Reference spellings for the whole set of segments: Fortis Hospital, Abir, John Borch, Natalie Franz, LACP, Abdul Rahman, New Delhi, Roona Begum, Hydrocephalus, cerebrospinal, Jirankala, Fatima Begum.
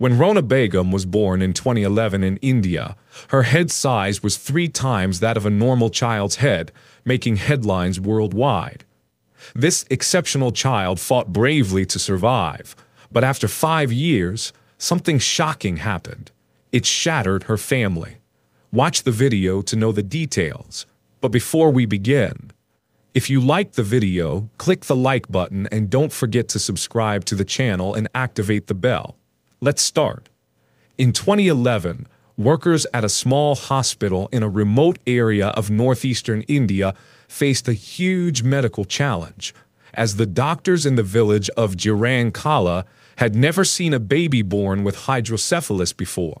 When Roona Begum was born in 2011 in India, her head size was 3 times that of a normal child's head, making headlines worldwide. This exceptional child fought bravely to survive, but after 5 years, something shocking happened. It shattered her family. Watch the video to know the details. But before we begin, if you liked the video, click the like button and don't forget to subscribe to the channel and activate the bell. Let's start. In 2011, workers at a small hospital in a remote area of northeastern India faced a huge medical challenge, as the doctors in the village of Jirankala had never seen a baby born with hydrocephalus before.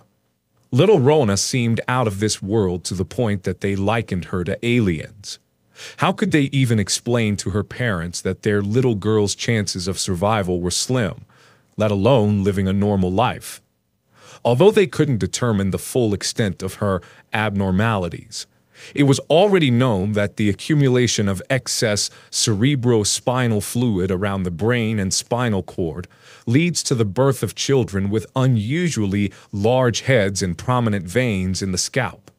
Little Roona seemed out of this world to the point that they likened her to aliens. How could they even explain to her parents that their little girl's chances of survival were slim, let alone living a normal life? Although they couldn't determine the full extent of her abnormalities, it was already known that the accumulation of excess cerebrospinal fluid around the brain and spinal cord leads to the birth of children with unusually large heads and prominent veins in the scalp.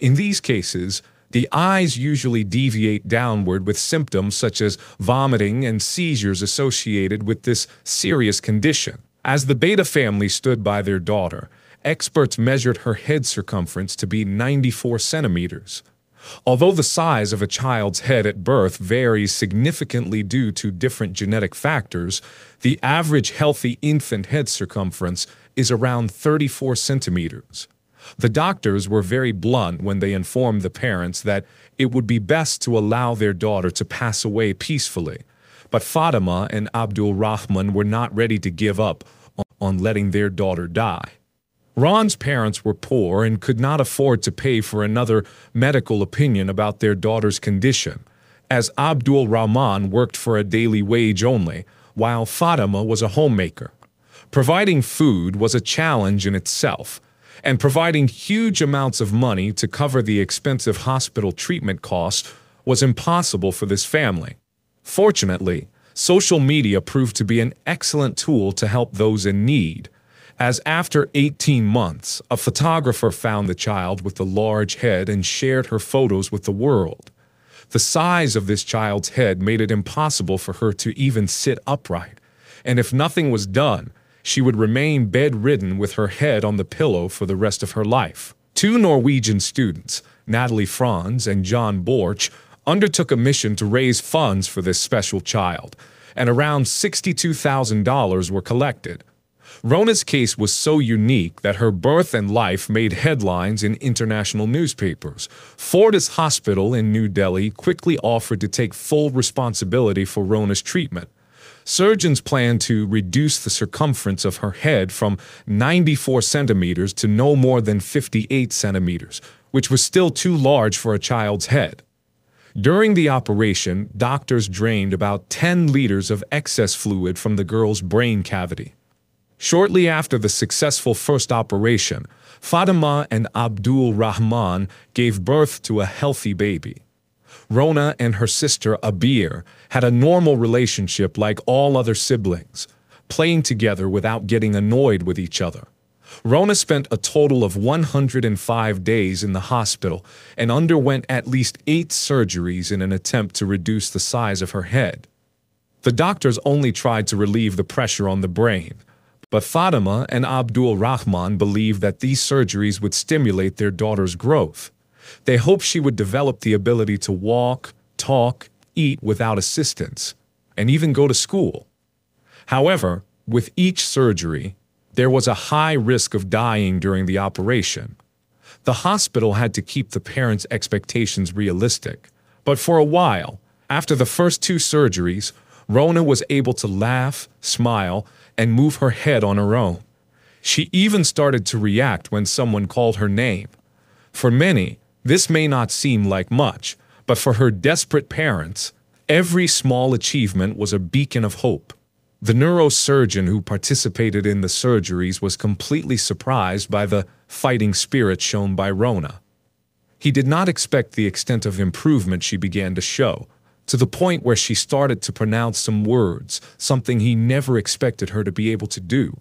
In these cases, the eyes usually deviate downward with symptoms such as vomiting and seizures associated with this serious condition. As the Beta family stood by their daughter, experts measured her head circumference to be 94 centimeters. Although the size of a child's head at birth varies significantly due to different genetic factors, the average healthy infant head circumference is around 34 centimeters. The doctors were very blunt when they informed the parents that it would be best to allow their daughter to pass away peacefully, but Fatima and Abdul Rahman were not ready to give up on letting their daughter die. Roon's parents were poor and could not afford to pay for another medical opinion about their daughter's condition, as Abdul Rahman worked for a daily wage only, while Fatima was a homemaker. Providing food was a challenge in itself, and providing huge amounts of money to cover the expensive hospital treatment costs was impossible for this family. Fortunately, social media proved to be an excellent tool to help those in need, as after 18 months, a photographer found the child with the large head and shared her photos with the world. The size of this child's head made it impossible for her to even sit upright, and if nothing was done, she would remain bedridden with her head on the pillow for the rest of her life. 2 Norwegian students, Natalie Franz and John Borch, undertook a mission to raise funds for this special child, and around $62,000 were collected. Roona's case was so unique that her birth and life made headlines in international newspapers. Fortis Hospital in New Delhi quickly offered to take full responsibility for Roona's treatment. Surgeons planned to reduce the circumference of her head from 94 centimeters to no more than 58 centimeters, which was still too large for a child's head. During the operation, doctors drained about 10 liters of excess fluid from the girl's brain cavity. Shortly after the successful first operation, Fatima and Abdul Rahman gave birth to a healthy baby. Roona and her sister Abir had a normal relationship like all other siblings, playing together without getting annoyed with each other. Roona spent a total of 105 days in the hospital and underwent at least 8 surgeries in an attempt to reduce the size of her head. The doctors only tried to relieve the pressure on the brain, but Fatima and Abdul Rahman believed that these surgeries would stimulate their daughter's growth. They hoped she would develop the ability to walk, talk, eat without assistance, and even go to school. However, with each surgery, there was a high risk of dying during the operation. The hospital had to keep the parents' expectations realistic, but for a while, after the first 2 surgeries, Roona was able to laugh, smile, and move her head on her own. She even started to react when someone called her name. For many, this may not seem like much, but for her desperate parents, every small achievement was a beacon of hope. The neurosurgeon who participated in the surgeries was completely surprised by the fighting spirit shown by Roona. He did not expect the extent of improvement she began to show, to the point where she started to pronounce some words, something he never expected her to be able to do.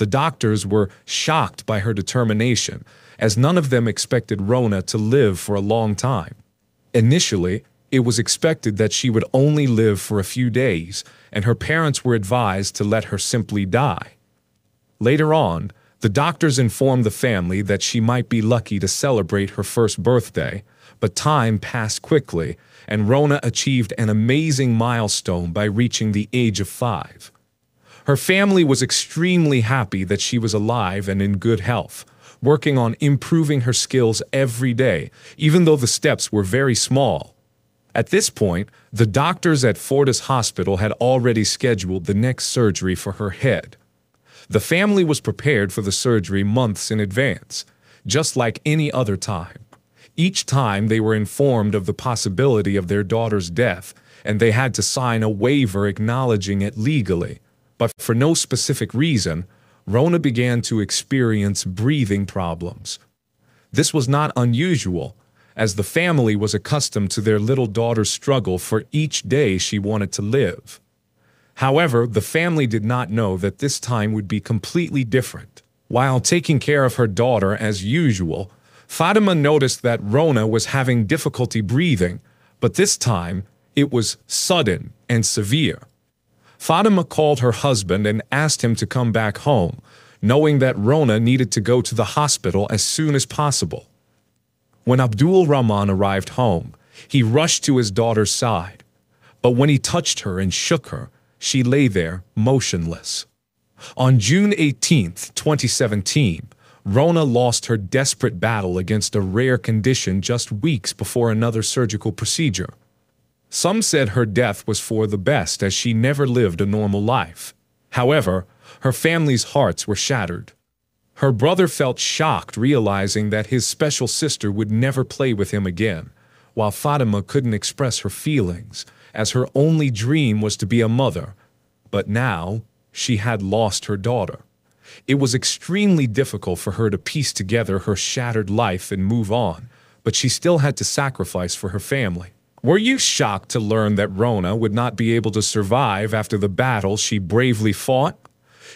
The doctors were shocked by her determination, as none of them expected Roona to live for a long time. Initially, it was expected that she would only live for a few days, and her parents were advised to let her simply die. Later on, the doctors informed the family that she might be lucky to celebrate her first birthday, but time passed quickly, and Roona achieved an amazing milestone by reaching the age of 5. Her family was extremely happy that she was alive and in good health, working on improving her skills every day, even though the steps were very small. At this point, the doctors at Fortis Hospital had already scheduled the next surgery for her head. The family was prepared for the surgery months in advance, just like any other time. Each time they were informed of the possibility of their daughter's death, and they had to sign a waiver acknowledging it legally. But for no specific reason, Roona began to experience breathing problems. This was not unusual, as the family was accustomed to their little daughter's struggle for each day she wanted to live. However, the family did not know that this time would be completely different. While taking care of her daughter as usual, Fatima noticed that Roona was having difficulty breathing, but this time, it was sudden and severe. Fatima called her husband and asked him to come back home, knowing that Roona needed to go to the hospital as soon as possible. When Abdul Rahman arrived home, he rushed to his daughter's side. But when he touched her and shook her, she lay there, motionless. On June 18, 2017, Roona lost her desperate battle against a rare condition just weeks before another surgical procedure. Some said her death was for the best as she never lived a normal life. However, her family's hearts were shattered. Her brother felt shocked realizing that his special sister would never play with him again, while Fatima couldn't express her feelings, as her only dream was to be a mother. But now, she had lost her daughter. It was extremely difficult for her to piece together her shattered life and move on, but she still had to sacrifice for her family. Were you shocked to learn that Roona would not be able to survive after the battle she bravely fought?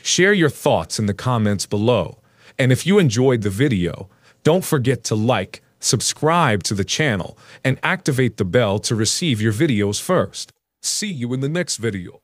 Share your thoughts in the comments below. And if you enjoyed the video, don't forget to like, subscribe to the channel, and activate the bell to receive your videos first. See you in the next video.